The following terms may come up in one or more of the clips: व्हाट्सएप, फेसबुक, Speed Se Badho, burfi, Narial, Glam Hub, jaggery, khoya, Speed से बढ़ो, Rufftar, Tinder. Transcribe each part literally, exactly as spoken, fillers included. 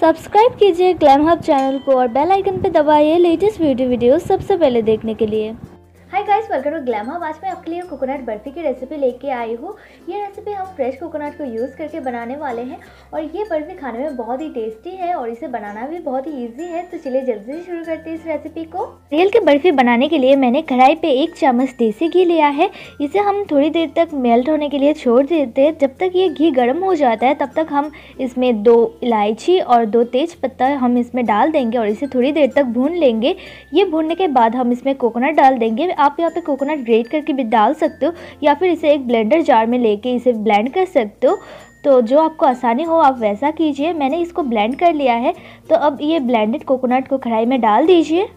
Subscribe कीजिए glam Hub channel को और बेल आइकन पे दबाइए लेटेस्ट ब्यूटी वीडियोस सबसे पहले देखने के लिए। Hi guys, welcome to Glam Hub. आज मैं आपके लिए कोकोनट बर्फ़ी की रेसिपी लेके आई हूँ। ये रेसिपी हम फ्रेश कोकोनट को यूज़ करके बनाने वाले हैं और ये बर्फ़ी खाने में बहुत ही टेस्टी है और इसे बनाना भी बहुत ही ईजी है। तो चलिए जल्दी से शुरू करते हैं इस रेसिपी को। नारियल की बर्फ़ी बनाने के लिए मैंने कढ़ाई पे एक चम्मच देसी घी लिया है। इसे हम थोड़ी देर तक मेल्ट होने के लिए छोड़ देते हैं। जब तक ये घी गर्म हो जाता है तब तक हम इसमें दो इलायची और दो तेज पत्ता हम इसमें डाल देंगे और इसे थोड़ी देर तक भून लेंगे। ये भूनने के बाद हम इसमें कोकोनट डाल देंगे। आप यहाँ पे कोकोनट ग्रेट करके भी डाल सकते हो या फिर इसे एक ब्लेंडर जार में लेके इसे ब्लेंड कर सकते हो। तो जो आपको आसानी हो आप वैसा कीजिए। मैंने इसको ब्लेंड कर लिया है। तो अब ये ब्लेंडेड कोकोनट को कढ़ाई में डाल दीजिए।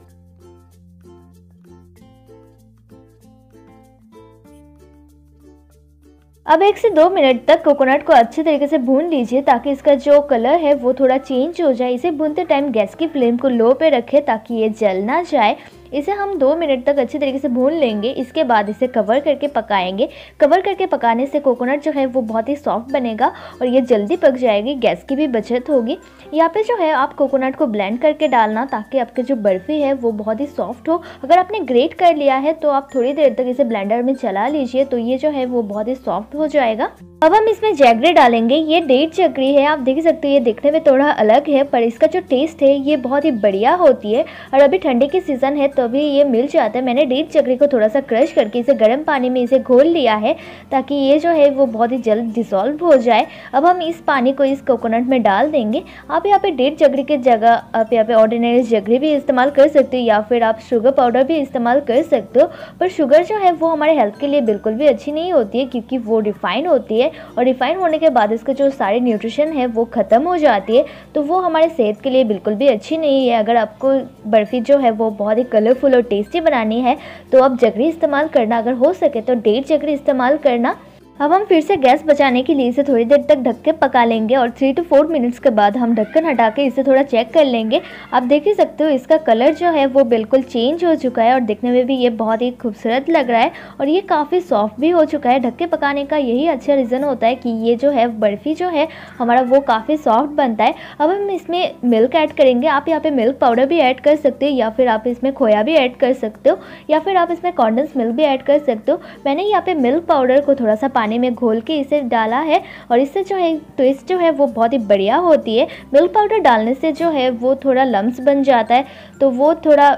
अब एक से दो मिनट तक कोकोनट को अच्छे तरीके से भून लीजिए ताकि इसका जो कलर है वो थोड़ा चेंज हो जाए। इसे भूनते टाइम गैस की फ्लेम को लो पे रखें ताकि ये जल ना जाए। इसे हम दो मिनट तक अच्छे तरीके से भून लेंगे। इसके बाद इसे कवर करके पकाएंगे। कवर करके पकाने से कोकोनट जो है वो बहुत ही सॉफ्ट बनेगा और ये जल्दी पक जाएगी। गैस की भी बचत होगी। यहाँ पे जो है आप कोकोनट को ब्लेंड करके डालना ताकि आपकी जो बर्फ़ी है वो बहुत ही सॉफ्ट हो। अगर आपने ग्रेट कर लिया है तो आप थोड़ी देर तक इसे ब्लेंडर में चला लीजिए तो ये जो है वो बहुत ही सॉफ्ट हो जाएगा। अब हम इसमें जैगरी डालेंगे। ये डेढ़ जैगरी है, आप देख सकते हो। ये देखने में थोड़ा अलग है पर इसका जो टेस्ट है ये बहुत ही बढ़िया होती है और अभी ठंडी की सीज़न है तो अभी ये मिल जाता है। मैंने डेढ़ जैगरी को थोड़ा सा क्रश करके इसे गर्म पानी में इसे घोल लिया है ताकि ये जो है वो बहुत ही जल्द डिसॉल्व हो जाए। अब हम इस पानी को इस कोकोनट में डाल देंगे। आप यहाँ पे डेढ़ जैगरी के जगह आप यहाँ पे ऑर्डिनरी जैगरी भी इस्तेमाल कर सकते हो या फिर आप शुगर पाउडर भी इस्तेमाल कर सकते हो। पर शुगर जो है वो हमारे हेल्थ के लिए बिल्कुल भी अच्छी नहीं होती है क्योंकि वो रिफाइन होती है और रिफाइन होने के बाद इसका जो सारे न्यूट्रिशन है वो ख़त्म हो जाती है तो वो हमारे सेहत के लिए बिल्कुल भी अच्छी नहीं है। अगर आपको बर्फ़ी जो है वो बहुत ही कलरफुल और टेस्टी बनानी है तो आप जैगरी इस्तेमाल करना। अगर हो सके तो डेढ़ जैगरी इस्तेमाल करना। अब हम फिर से गैस बचाने के लिए इसे थोड़ी देर तक ढक के पका लेंगे और थ्री टू फोर मिनट्स के बाद हम ढक्कन हटा के इसे थोड़ा चेक कर लेंगे। आप देख ही सकते हो इसका कलर जो है वो बिल्कुल चेंज हो चुका है और देखने में भी ये बहुत ही खूबसूरत लग रहा है और ये काफ़ी सॉफ्ट भी हो चुका है। ढक के पकाने का यही अच्छा रीज़न होता है कि ये जो है बर्फ़ी जो है हमारा वो काफ़ी सॉफ्ट बनता है। अब हम इसमें मिल्क ऐड करेंगे। आप यहाँ पर मिल्क पाउडर भी ऐड कर सकते हो या फिर आप इसमें खोया भी ऐड कर सकते हो या फिर आप इसमें कॉन्डेंस मिल्क भी ऐड कर सकते हो। मैंने यहाँ पर मिल्क पाउडर को थोड़ा सा पानी में घोल के इसे डाला है और इससे जो है टेस्ट जो है वो बहुत ही बढ़िया होती है। मिल्क पाउडर डालने से जो है वो थोड़ा लम्स बन जाता है तो वो थोड़ा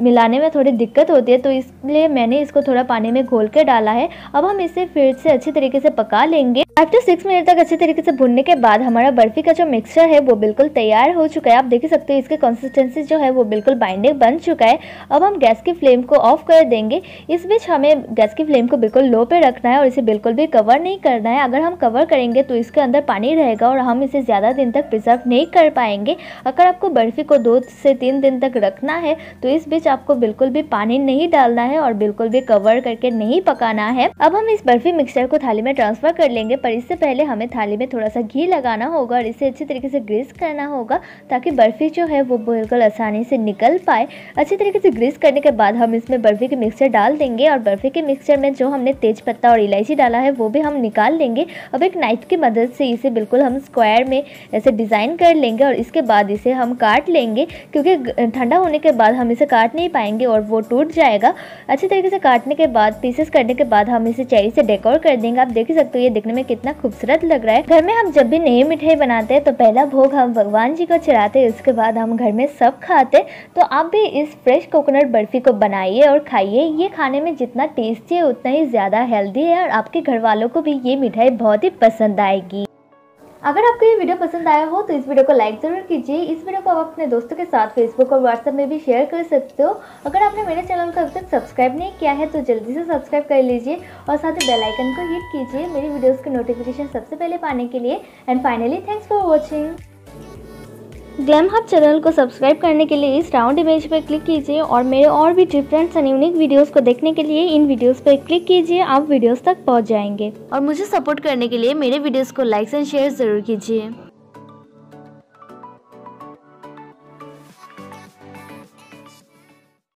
मिलाने में थोड़ी दिक्कत होती है तो इसलिए मैंने इसको थोड़ा पानी में घोल के डाला है। अब हम इसे फिर से अच्छे तरीके से पका लेंगे। फाइव टू सिक्स मिनट तक अच्छे तरीके से भुनने के बाद हमारा बर्फ़ी का जो मिक्सचर है वो बिल्कुल तैयार हो चुका है। आप देख सकते हो इसकी कंसिस्टेंसी जो है वो बिल्कुल बाइंडिंग बन चुका है। अब हम गैस की फ्लेम को ऑफ कर देंगे। इस बीच हमें गैस की फ्लेम को बिल्कुल लो पे रखना है और इसे बिल्कुल भी कवर नहीं करना है। अगर हम कवर करेंगे तो इसके अंदर पानी रहेगा और हम इसे ज़्यादा दिन तक प्रिजर्व नहीं कर पाएंगे। अगर आपको बर्फ़ी को दो से तीन दिन तक रखना है तो इस बीच आपको बिल्कुल भी पानी नहीं डालना है और बिल्कुल भी कवर करके नहीं पकाना है। अब हम इस बर्फ़ी मिक्सचर को थाली में ट्रांसफ़र कर लेंगे पर इससे पहले हमें थाली में थोड़ा सा घी लगाना होगा और इसे अच्छे तरीके से ग्रीस करना होगा ताकि बर्फ़ी जो है वो बिल्कुल आसानी से निकल पाए। अच्छे तरीके से ग्रीस करने के बाद हम इसमें बर्फ़ी के मिक्सचर डाल देंगे और बर्फ़ी के मिक्सचर में जो हमने तेज पत्ता और इलायची डाला है वो भी हम निकाल लेंगे। अब एक नाइफ की मदद से इसे बिल्कुल हम स्क्वायर में ऐसे डिज़ाइन कर लेंगे और इसके बाद इसे हम काट लेंगे क्योंकि ठंडा होने के बाद हम इसे काट नहीं पाएंगे और वो टूट जाएगा। अच्छे तरीके से काटने के बाद पीसेस करने के बाद हम इसे चेरी से डेकोर कर देंगे। आप देख ही सकते हो ये देखने में कितना खूबसूरत लग रहा है। घर में हम जब भी नई मिठाई बनाते हैं तो पहला भोग हम भगवान जी को चढ़ाते हैं, उसके बाद हम घर में सब खाते हैं। तो आप भी इस फ्रेश कोकोनट बर्फ़ी को बनाइए और खाइए। ये खाने में जितना टेस्टी है उतना ही ज़्यादा हेल्दी है और आपके घर वालों को भी ये मिठाई बहुत ही पसंद आएगी। अगर आपको ये वीडियो पसंद आया हो तो इस वीडियो को लाइक ज़रूर कीजिए। इस वीडियो को आप अपने दोस्तों के साथ फेसबुक और व्हाट्सएप में भी शेयर कर सकते हो। अगर आपने मेरे चैनल को अब तक सब्सक्राइब नहीं किया है तो जल्दी से सब्सक्राइब कर लीजिए और साथ ही बेल आइकन को हिट कीजिए मेरी वीडियोस के नोटिफिकेशन सबसे पहले पाने के लिए। And finally thanks for watching. Glam Hub channel को सब्सक्राइब करने के लिए इस राउंड इमेज पर क्लिक कीजिए और मेरे और भी डिफरेंट एंड यूनिक वीडियोज़ को देखने के लिए इन वीडियोज़ पर क्लिक कीजिए। आप वीडियोज़ तक पहुँच जाएंगे और मुझे सपोर्ट करने के लिए मेरे वीडियोज़ को लाइक्स एंड शेयर ज़रूर कीजिए।